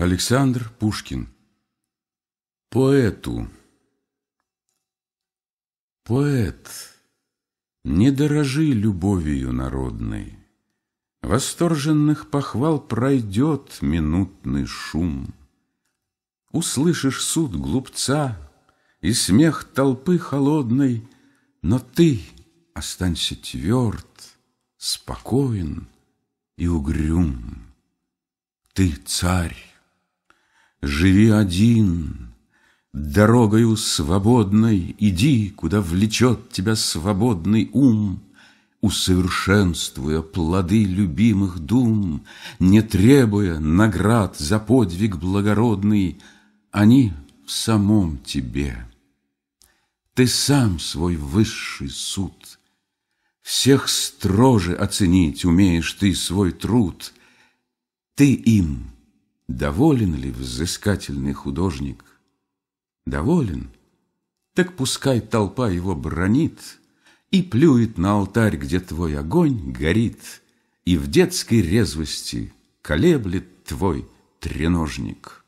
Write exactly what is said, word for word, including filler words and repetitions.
Александр Пушкин. Поэту. Поэт, не дорожи любовью народной, восторженных похвал пройдет минутный шум. Услышишь суд глупца и смех толпы холодной, но ты останься тверд, спокоен и угрюм. Ты царь, живи один, дорогою свободной иди, куда влечет тебя свободный ум, усовершенствуя плоды любимых дум, не требуя наград за подвиг благородный, они в самом тебе. Ты сам свой высший суд, всех строже оценить умеешь ты свой труд. Ты им доволен ли, взыскательный художник? Доволен? Так пускай толпа его бранит и плюет на алтарь, где твой огонь горит, и в детской резвости колеблет твой треножник.